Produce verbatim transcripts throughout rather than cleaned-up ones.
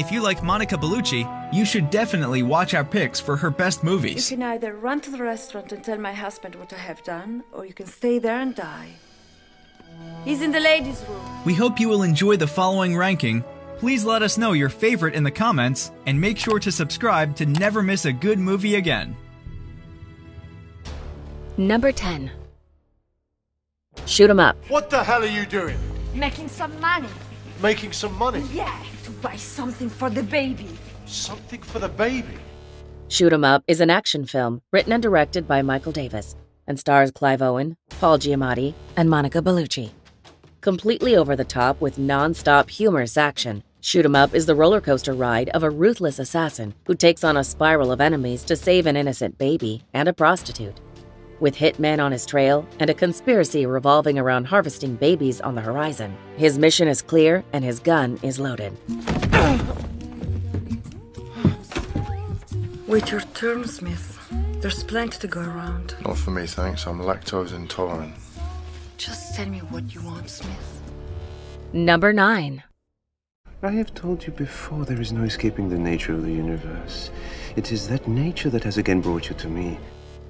If you like Monica Bellucci, you should definitely watch our picks for her best movies. You can either run to the restaurant and tell my husband what I have done, or you can stay there and die. He's in the ladies' room. We hope you will enjoy the following ranking. Please let us know your favorite in the comments, and make sure to subscribe to never miss a good movie again. Number ten. Shoot 'Em Up. What the hell are you doing? Making some money. Making some money? Yeah, to buy something for the baby. Something for the baby? Shoot 'Em Up is an action film written and directed by Michael Davis and stars Clive Owen, Paul Giamatti, and Monica Bellucci. Completely over the top with non-stop humorous action, Shoot 'Em Up is the roller coaster ride of a ruthless assassin who takes on a spiral of enemies to save an innocent baby and a prostitute. With hitmen on his trail and a conspiracy revolving around harvesting babies on the horizon, his mission is clear and his gun is loaded. Wait your turn, Smith. There's plenty to go around. Not for me, thanks. I'm lactose intolerant. Just tell me what you want, Smith. Number nine. I have told you before there is no escaping the nature of the universe. It is that nature that has again brought you to me.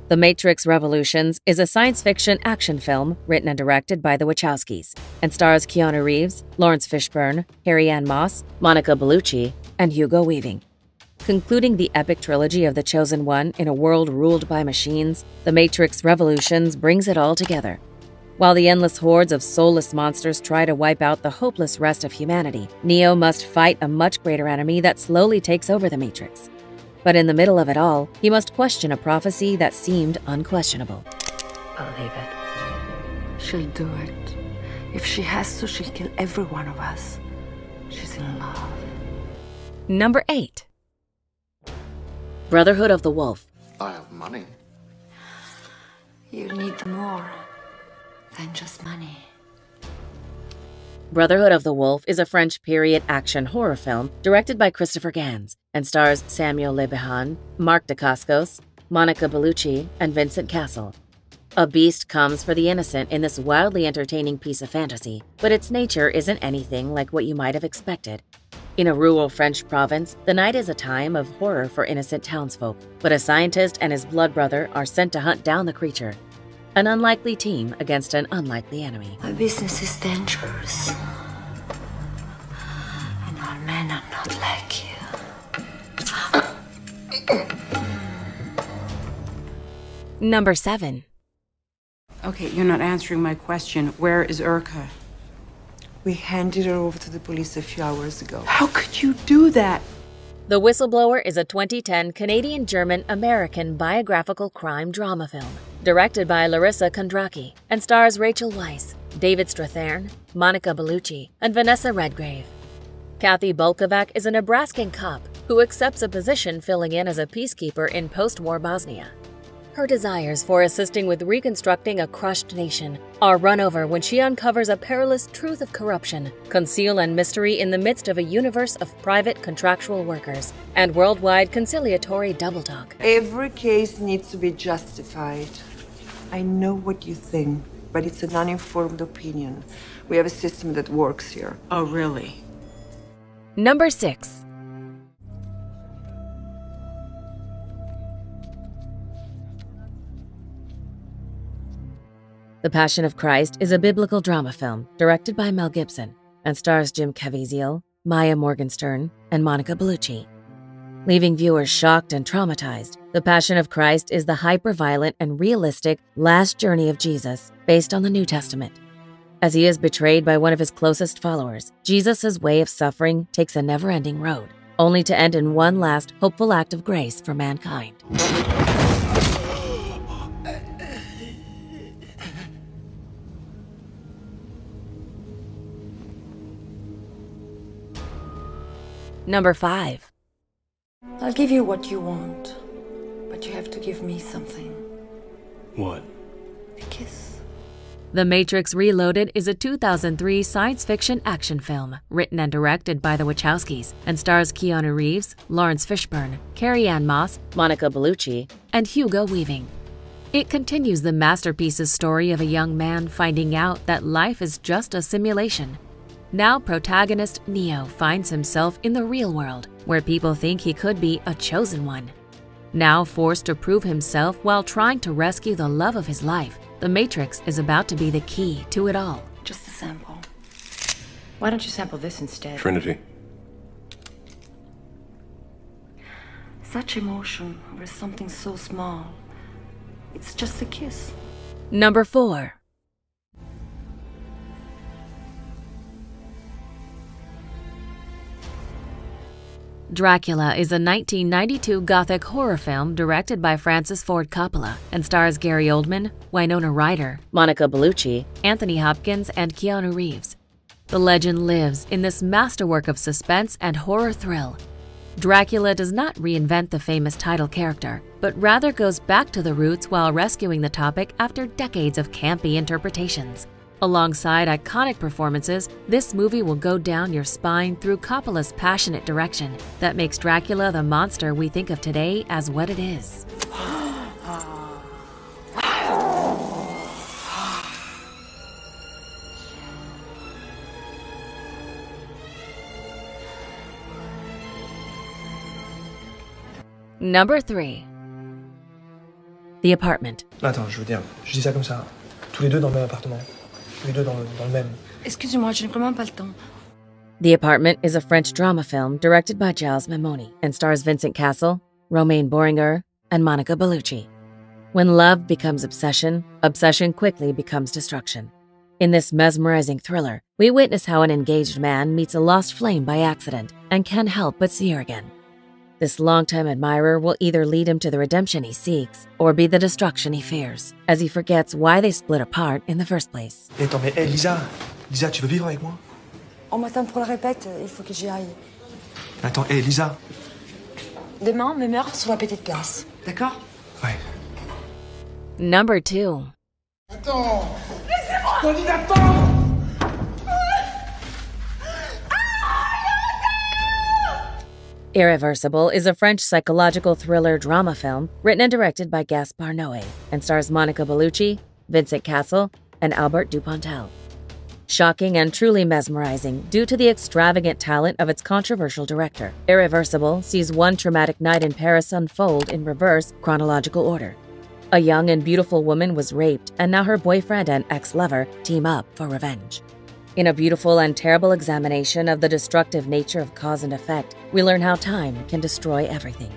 The Matrix Revolutions is a science fiction action film written and directed by the Wachowskis and stars Keanu Reeves, Lawrence Fishburne, Carrie-Anne Moss, Monica Bellucci, and Hugo Weaving. Concluding the epic trilogy of The Chosen One in a world ruled by machines, The Matrix Revolutions brings it all together. While the endless hordes of soulless monsters try to wipe out the hopeless rest of humanity, Neo must fight a much greater enemy that slowly takes over the Matrix. But in the middle of it all, he must question a prophecy that seemed unquestionable. Believe it. She'll do it. If she has to, she'll kill every one of us. She's in love. Number eight. Brotherhood of the Wolf. I have money. You need more than just money. Brotherhood of the Wolf is a French period action horror film directed by Christopher Gans and stars Samuel LeBihan, Marc Dacascos, Monica Bellucci, and Vincent Cassel. A beast comes for the innocent in this wildly entertaining piece of fantasy, but its nature isn't anything like what you might have expected. In a rural French province, the night is a time of horror for innocent townsfolk, but a scientist and his blood brother are sent to hunt down the creature. An unlikely team against an unlikely enemy. My business is dangerous. And our men are not like you. Number seven. Okay, you're not answering my question. Where is Urca? We handed her over to the police a few hours ago. How could you do that? The Whistleblower is a twenty ten Canadian-German-American biographical crime drama film, directed by Larissa Kondracki, and stars Rachel Weisz, David Strathairn, Monica Bellucci, and Vanessa Redgrave. Kathy Bolkovac is a Nebraskan cop who accepts a position filling in as a peacekeeper in post-war Bosnia. Her desires for assisting with reconstructing a crushed nation are run over when she uncovers a perilous truth of corruption, conceal and mystery in the midst of a universe of private contractual workers and worldwide conciliatory double talk. Every case needs to be justified. I know what you think, but it's an uninformed opinion. We have a system that works here. Oh, really? Number six. The Passion of Christ is a biblical drama film directed by Mel Gibson and stars Jim Caviezel, Maya Morgenstern, and Monica Bellucci. Leaving viewers shocked and traumatized, The Passion of Christ is the hyper-violent and realistic last journey of Jesus based on the New Testament. As he is betrayed by one of his closest followers, Jesus' way of suffering takes a never-ending road, only to end in one last hopeful act of grace for mankind. Number five. I'll give you what you want, but you have to give me something. What? A kiss. The Matrix Reloaded is a two thousand three science fiction action film written and directed by the Wachowskis and stars Keanu Reeves, Lawrence Fishburne, Carrie-Anne Moss, Monica Bellucci, and Hugo Weaving. It continues the masterpiece's story of a young man finding out that life is just a simulation. Now protagonist Neo finds himself in the real world, where people think he could be a chosen one. Now forced to prove himself while trying to rescue the love of his life, the Matrix is about to be the key to it all. Just a sample. Why don't you sample this instead? Trinity. Such emotion over something so small. It's just a kiss. Number four. Dracula is a nineteen ninety-two Gothic horror film directed by Francis Ford Coppola and stars Gary Oldman, Winona Ryder, Monica Bellucci, Anthony Hopkins, and Keanu Reeves. The legend lives in this masterwork of suspense and horror thrill. Dracula does not reinvent the famous title character, but rather goes back to the roots while rescuing the topic after decades of campy interpretations. Alongside iconic performances, this movie will go down your spine through Coppola's passionate direction that makes Dracula the monster we think of today as what it is. Number three. The Apartment. Attends, je veux dire, je dis ça comme ça. Tous les deux dans le même appartement. The Apartment is a French drama film directed by Giles Mamoni and stars Vincent Cassel, Romain Boringer, and Monica Bellucci. When love becomes obsession, obsession quickly becomes destruction. In this mesmerizing thriller, we witness how an engaged man meets a lost flame by accident and can't help but see her again. This longtime admirer will either lead him to the redemption he seeks or be the destruction he fears, as he forgets why they split apart in the first place. Hey, attends, mais hey, Lisa, Lisa, tu veux vivre avec moi? On m'attend pour la répète, il faut que j'y aille. Attends, hey, Lisa. Demain, me meurt sur la petite place, d'accord? Ouais. Number two. Attends. Laissez-moi. T'as dit d'attendre. Irreversible is a French psychological thriller drama film written and directed by Gaspar Noé and stars Monica Bellucci, Vincent Cassel, and Albert Dupontel. Shocking and truly mesmerizing due to the extravagant talent of its controversial director, Irreversible sees one traumatic night in Paris unfold in reverse chronological order. A young and beautiful woman was raped, and now her boyfriend and ex-lover team up for revenge. In a beautiful and terrible examination of the destructive nature of cause and effect, we learn how time can destroy everything.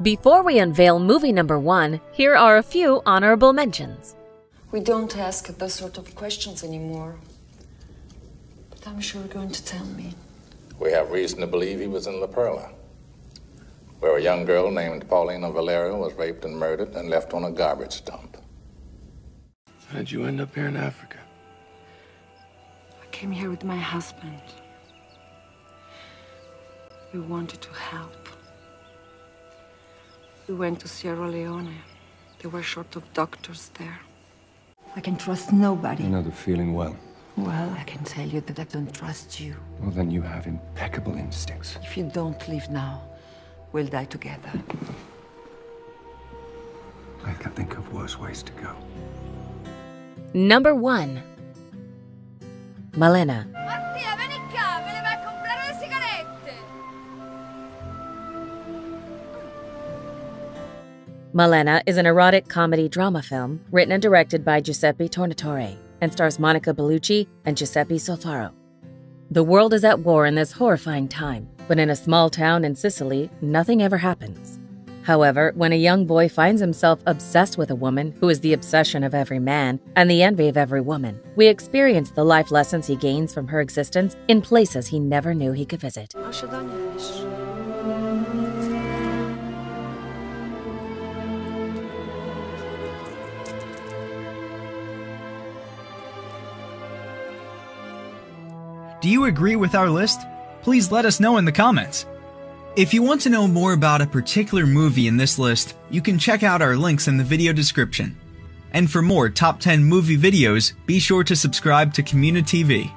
Before we unveil movie number one, here are a few honorable mentions. We don't ask those sort of questions anymore, but I'm sure you're going to tell me. We have reason to believe he was in La Perla, where a young girl named Paulina Valerio was raped and murdered and left on a garbage dump. How did you end up here in Africa? I came here with my husband. We wanted to help. We went to Sierra Leone. They were short of doctors there. I can trust nobody. You know the feeling well. Well, I can tell you that I don't trust you. Well, then you have impeccable instincts. If you don't leave now, we'll die together. I can think of worse ways to go. Number one. Malena. Mattia, vieni qua, me ne vai a comprare le sigarette. Malena is an erotic comedy drama film written and directed by Giuseppe Tornatore and stars Monica Bellucci and Giuseppe Solfaro. The world is at war in this horrifying time, but in a small town in Sicily, nothing ever happens. However, when a young boy finds himself obsessed with a woman who is the obsession of every man and the envy of every woman, we experience the life lessons he gains from her existence in places he never knew he could visit. Do you agree with our list? Please let us know in the comments. If you want to know more about a particular movie in this list, you can check out our links in the video description. And for more top ten movie videos, be sure to subscribe to Community T V.